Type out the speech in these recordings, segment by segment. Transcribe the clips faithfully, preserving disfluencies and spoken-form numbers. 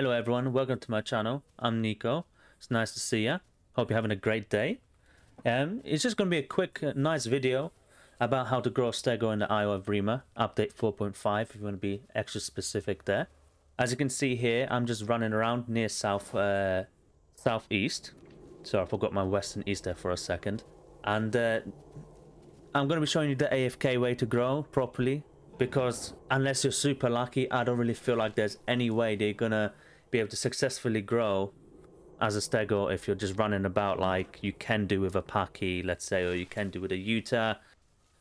Hello everyone, welcome to my channel. I'm Nico. It's nice to see you. Hope you're having a great day. Um, it's just going to be a quick, uh, nice video about how to grow stego in the Isle of Evrima, update four point five if you want to be extra specific there. As you can see here, I'm just running around near south, uh, southeast. So I forgot my west and east there for a second. And uh, I'm going to be showing you the A F K way to grow properly, because unless you're super lucky, I don't really feel like there's any way they're going to be able to successfully grow as a stego if you're just running about like you can do with a paki, let's say, or you can do with a Utah.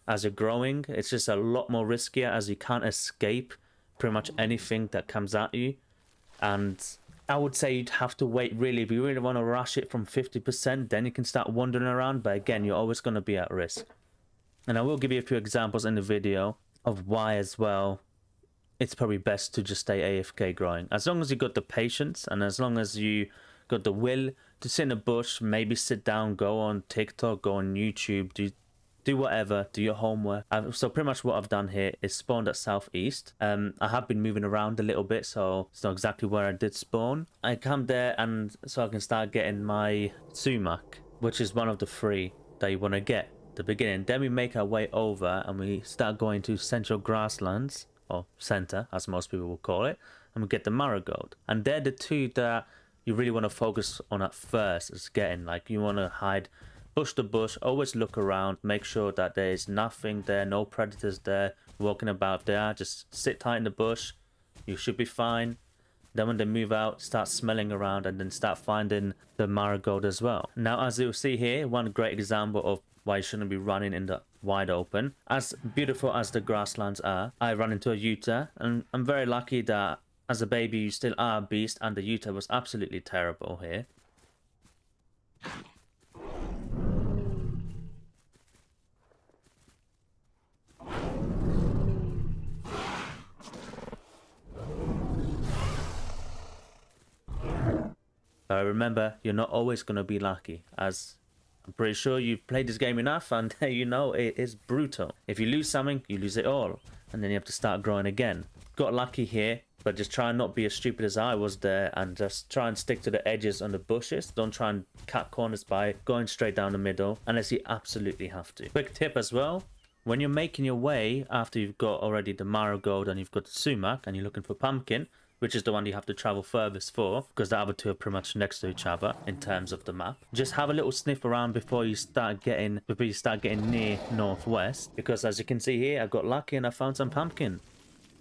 As you're growing, it's just a lot more riskier as you can't escape pretty much anything that comes at you. And I would say you'd have to wait, really, if you really want to rush it from fifty percent, then you can start wandering around, but again, you're always going to be at risk. And I will give you a few examples in the video of why as well it's probably best to just stay A F K growing. As long as you got the patience and as long as you got the will to sit in a bush, maybe sit down, go on TikTok, go on YouTube, do do whatever, do your homework. I've, so pretty much what I've done here is spawned at southeast. Um, I have been moving around a little bit, so it's not exactly where I did spawn. I come there and so I can start getting my sumac, which is one of the three that you want to get. The beginning, then we make our way over and we start going to central grasslands, or center as most people will call it, and we get the marigold, and they're the two that you really want to focus on at first. Is getting, like, you want to hide bush to bush, always look around, make sure that there is nothing there, no predators there walking about there, just sit tight in the bush, you should be fine. Then when they move out, start smelling around and then start finding the marigold as well. Now, as you'll see here, one great example of why you shouldn't be running in the wide open. As beautiful as the grasslands are, I ran into a Utah, and I'm very lucky that as a baby you still are a beast, and the Utah was absolutely terrible here. But remember, you're not always going to be lucky, as I'm pretty sure you've played this game enough and you know it is brutal. If you lose something, you lose it all, and then you have to start growing again. Got lucky here, but just try and not be as stupid as I was there and just try and stick to the edges on the bushes. Don't try and cut corners by going straight down the middle unless you absolutely have to. Quick tip as well, when you're making your way after you've got already the marigold and you've got the sumac and you're looking for pumpkin, which is the one you have to travel furthest for, because the other two are pretty much next to each other in terms of the map. Just have a little sniff around before you start getting before you start getting near northwest, because as you can see here, I got lucky and I found some pumpkin,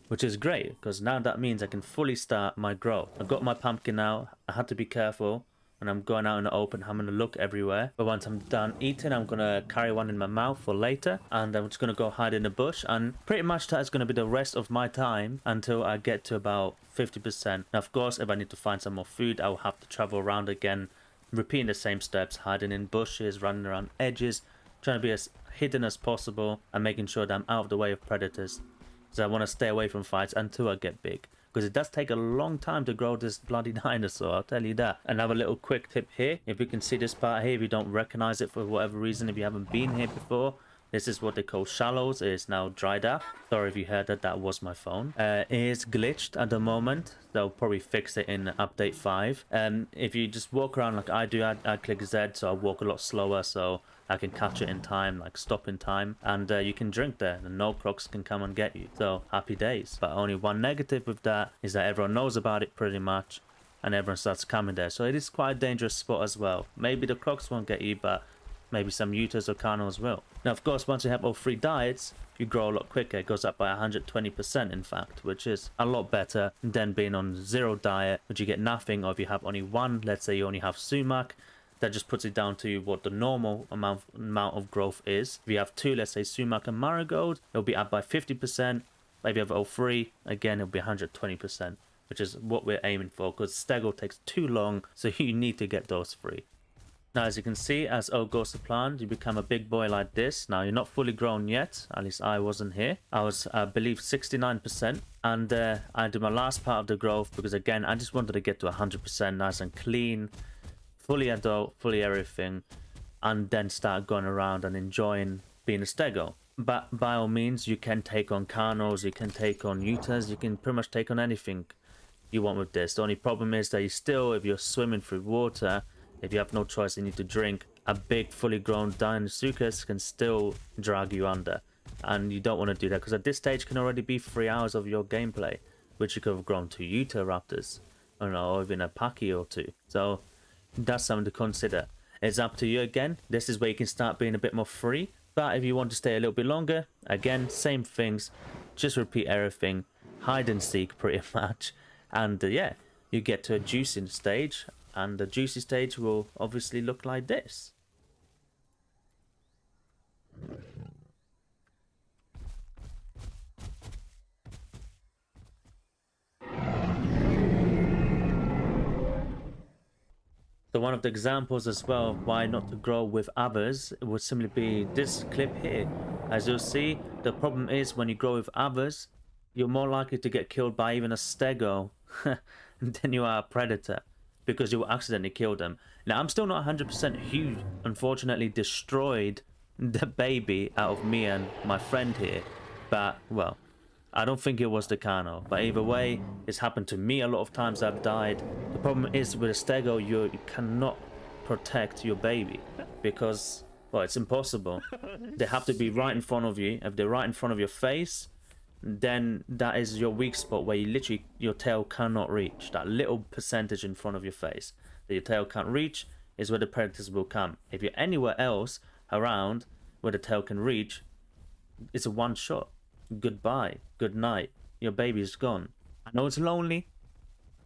which is great, because now that means I can fully start my growth. I've got my pumpkin now. I had to be careful when I'm going out in the open. I'm going to look everywhere, but once I'm done eating, I'm going to carry one in my mouth for later, and I'm just going to go hide in the bush, and pretty much that is going to be the rest of my time until I get to about fifty percent. Now, of course, if I need to find some more food, I will have to travel around again, repeating the same steps, hiding in bushes, running around edges, trying to be as hidden as possible, and making sure that I'm out of the way of predators, so I want to stay away from fights until I get big. Because it does take a long time to grow this bloody dinosaur, I'll tell you that. Another little quick tip here, if you can see this part here, if you don't recognize it for whatever reason, if you haven't been here before, this is what they call shallows. It is now dried up. Sorry if you heard that, that was my phone. Uh, it is glitched at the moment. They'll probably fix it in update five. Um, if you just walk around like I do, I, I click Z, so I walk a lot slower, so I can catch it in time, like stop in time, and uh, you can drink there and no crocs can come and get you, so happy days. But only one negative with that is that everyone knows about it pretty much and everyone starts coming there, so it is quite a dangerous spot as well. Maybe the crocs won't get you, but maybe some Utahs or Carnos will. Now, of course, once you have all three diets, you grow a lot quicker. It goes up by one hundred twenty percent, in fact, which is a lot better than being on zero diet, which you get nothing, or if you have only one, let's say you only have sumac, that just puts it down to what the normal amount amount of growth is. If you have two, let's say sumac and marigold, it'll be up by fifty percent. If you have all three, again, it'll be one hundred twenty percent, which is what we're aiming for, because stego takes too long, so you need to get those three. Now, as you can see, as all goes to plan, you become a big boy like this. Now, you're not fully grown yet, at least I wasn't here. I was, I believe, sixty-nine percent, and uh, I did my last part of the growth, because again, I just wanted to get to one hundred percent, nice and clean, fully adult, fully everything, and then start going around and enjoying being a stego. But by all means, you can take on Carnos, you can take on Utahs, you can pretty much take on anything. you want with this. The only problem is that you still, if you're swimming through water, if you have no choice and you need to drink, a big fully grown Dinosuchus can still drag you under, and you don't want to do that, because at this stage can already be three hours of your gameplay, which you could have grown to Utahraptors, or, no, or even a paki or two. So that's something to consider. It's up to you again. This is where you can start being a bit more free, but if you want to stay a little bit longer, again, same things, just repeat everything, hide and seek pretty much, and uh, yeah, you get to a juicing stage, and the juicy stage will obviously look like this. So one of the examples as well of why not to grow with others would simply be this clip here. As you'll see, the problem is when you grow with others, you're more likely to get killed by even a stego than you are a predator, because you will accidentally kill them. Now, I'm still not one hundred percent huge, unfortunately destroyed the baby out of me and my friend here, but, well, I don't think it was the Carno, but either way, it's happened to me a lot of times. I've died. The problem is with a stego, you, you cannot protect your baby because, well, it's impossible. They have to be right in front of you. If they're right in front of your face, then that is your weak spot where you literally, your tail cannot reach. That little percentage in front of your face that your tail can't reach is where the predators will come. If you're anywhere else around where the tail can reach, it's a one shot. Goodbye, good night, your baby's gone. I know it's lonely,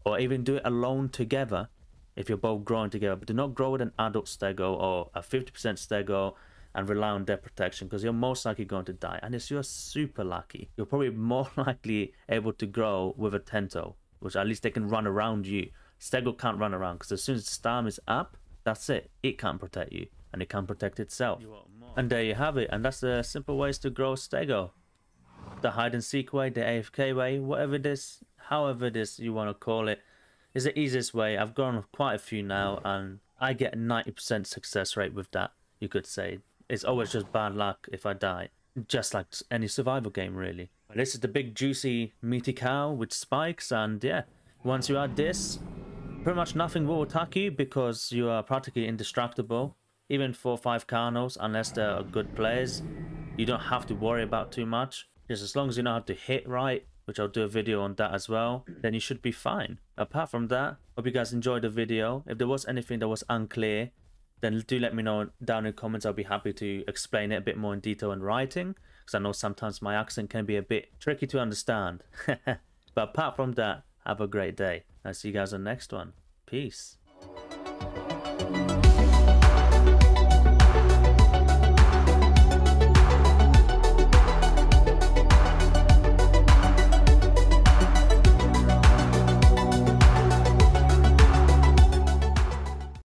or even do it alone together if you're both growing together, but do not grow with an adult stego or a fifty percent stego and rely on their protection, because you're most likely going to die. And if you're super lucky, you're probably more likely able to grow with a tento, which at least they can run around you. Stego can't run around, because as soon as the stem is up, that's it, it can't protect you, and it can't protect itself. And there you have it, and that's the simple ways to grow stego. The hide and seek way, the A F K way, whatever it is, however it is you want to call it, is the easiest way. I've grown quite a few now, and I get a ninety percent success rate with that, you could say. It's always just bad luck if I die, just like any survival game, really. This is the big, juicy, meaty cow with spikes, and yeah, once you add this, pretty much nothing will attack you because you are practically indestructible. Even four or five Carnos, unless they're good players, you don't have to worry about too much. Just as long as you know how to hit right, which I'll do a video on that as well, then you should be fine. Apart from that, hope you guys enjoyed the video. If there was anything that was unclear, then do let me know down in the comments. I'll be happy to explain it a bit more in detail in writing, because I know sometimes my accent can be a bit tricky to understand. But apart from that, have a great day. I'll see you guys on the next one. Peace.